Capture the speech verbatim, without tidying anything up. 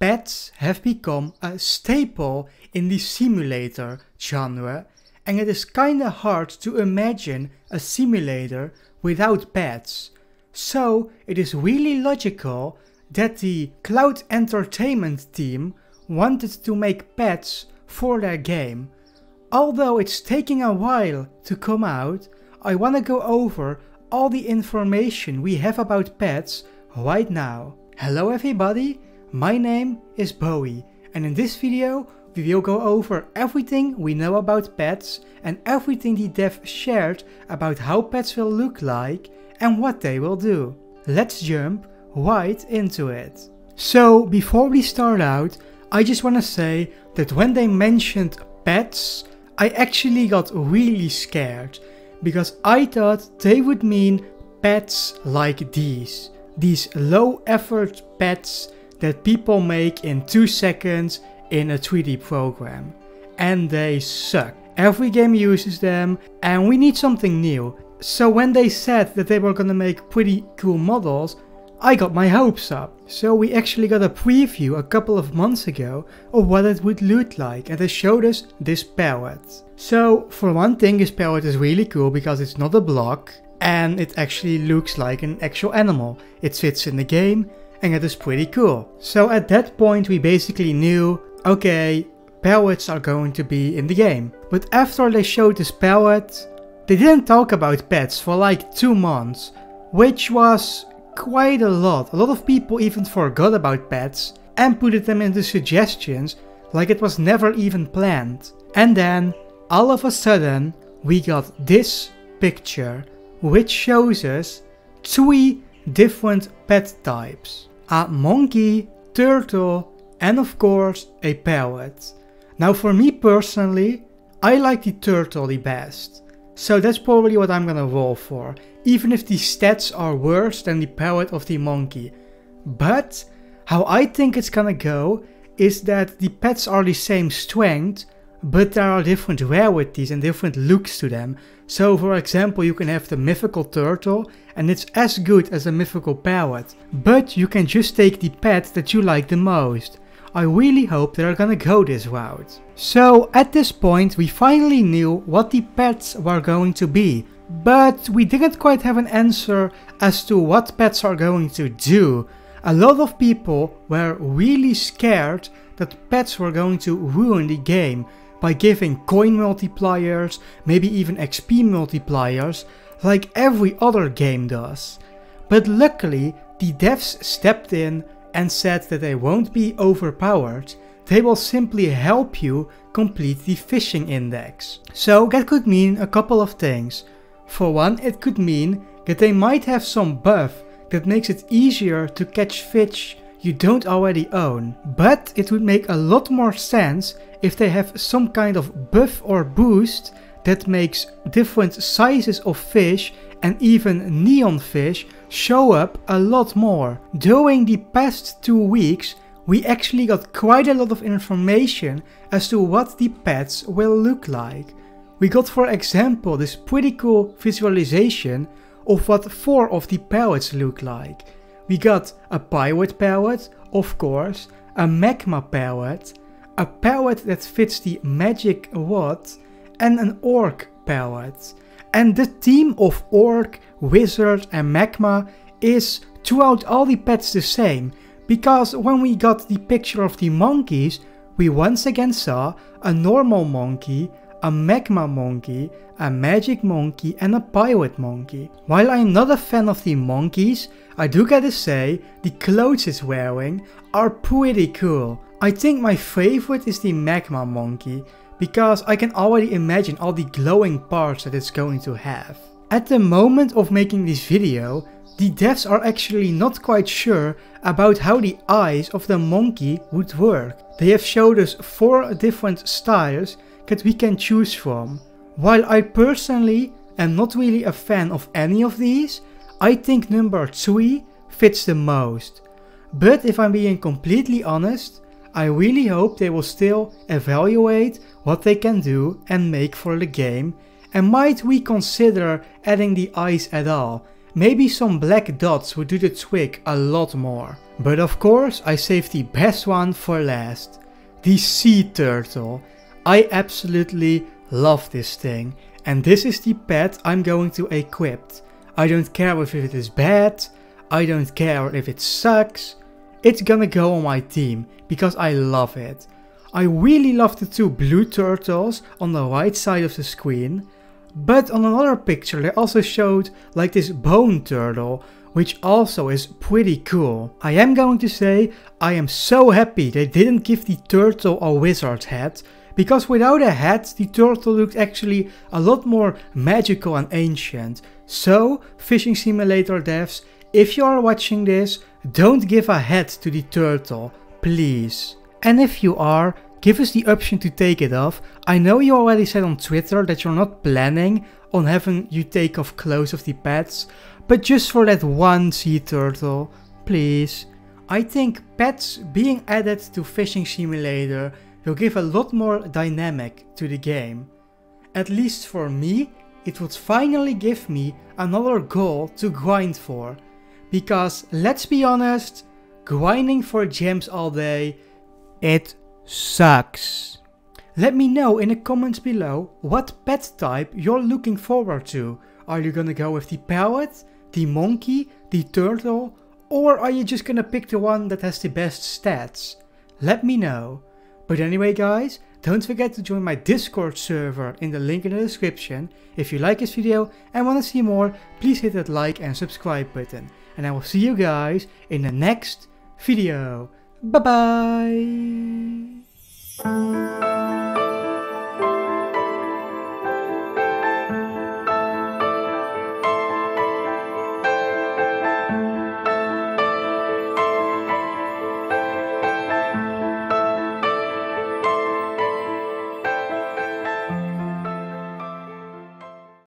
Pets have become a staple in the simulator genre, and it is kinda hard to imagine a simulator without pets. So it is really logical that the Cloud Entertainment team wanted to make pets for their game. Although it's taking a while to come out, I wanna go over all the information we have about pets right now. Hello everybody, my name is Bowie, and in this video we will go over everything we know about pets and everything the dev shared about how pets will look like and what they will do. Let's jump right into it. So before we start out, I just wanna say that when they mentioned pets, I actually got really scared, because I thought they would mean pets like these. These low effort pets that people make in two seconds in a three D program. And they suck. Every game uses them and we need something new. So when they said that they were gonna make pretty cool models, I got my hopes up. So we actually got a preview a couple of months ago of what it would look like, and they showed us this parrot. So for one thing, this parrot is really cool because it's not a block and it actually looks like an actual animal. It fits in the game and it is pretty cool. So at that point we basically knew, okay, parrots are going to be in the game. But after they showed this parrot, they didn't talk about pets for like two months, which was quite a lot. A lot of people even forgot about pets and put them into suggestions like it was never even planned. And then all of a sudden we got this picture, which shows us three different pet types. A monkey, turtle, and of course a parrot. Now for me personally, I like the turtle the best. So that's probably what I'm gonna roll for, even if the stats are worse than the parrot of the monkey. But how I think it's gonna go is that the pets are the same strength, but there are different rarities and different looks to them. So for example, you can have the mythical turtle and it's as good as a mythical parrot, but you can just take the pet that you like the most. I really hope they're gonna go this route. So at this point we finally knew what the pets were going to be, but we didn't quite have an answer as to what pets are going to do. A lot of people were really scared that pets were going to ruin the game by giving coin multipliers, maybe even X P multipliers, like every other game does. But luckily the devs stepped in and said that they won't be overpowered, they will simply help you complete the fishing index. So that could mean a couple of things. For one, it could mean that they might have some buff that makes it easier to catch fish you don't already own. But it would make a lot more sense if they have some kind of buff or boost that makes different sizes of fish and even neon fish show up a lot more. During the past two weeks we actually got quite a lot of information as to what the pets will look like. We got for example this pretty cool visualization of what four of the parrots look like. We got a pirate parrot, of course, a magma parrot, a parrot that fits the magic rod, and an orc parrot. And the theme of orc, wizard and magma is throughout all the pets the same, because when we got the picture of the monkeys, we once again saw a normal monkey, a magma monkey, a magic monkey and a pirate monkey. While I'm not a fan of the monkeys, I do gotta say the clothes it's wearing are pretty cool. I think my favorite is the magma monkey, because I can already imagine all the glowing parts that it's going to have. At the moment of making this video, the devs are actually not quite sure about how the eyes of the monkey would work. They have showed us four different styles that we can choose from. While I personally am not really a fan of any of these, I think number three fits the most. But if I'm being completely honest, I really hope they will still evaluate what they can do and make for the game, and might we consider adding the eyes at all. Maybe some black dots would do the trick a lot more. But of course I saved the best one for last. The sea turtle. I absolutely love this thing. And this is the pet I'm going to equip. I don't care if it is bad. I don't care if it sucks. It's gonna go on my team because I love it. I really love the two blue turtles on the right side of the screen. But on another picture they also showed like this bone turtle, which also is pretty cool. I am going to say I am so happy they didn't give the turtle a wizard hat, because without a hat the turtle looked actually a lot more magical and ancient. So Fishing Simulator devs, if you are watching this, don't give a hat to the turtle, please. And if you are, give us the option to take it off. I know you already said on Twitter that you're not planning on having you take off clothes of the pets, but just for that one sea turtle, please. I think pets being added to Fishing Simulator will give a lot more dynamic to the game. At least for me, it would finally give me another goal to grind for. Because let's be honest, grinding for gems all day, it sucks. Let me know in the comments below what pet type you're looking forward to. Are you gonna go with the parrot, the monkey, the turtle, or are you just gonna pick the one that has the best stats? Let me know. But anyway guys, don't forget to join my Discord server in the link in the description. If you like this video and want to see more, please hit that like and subscribe button. And I will see you guys in the next video. Bye bye!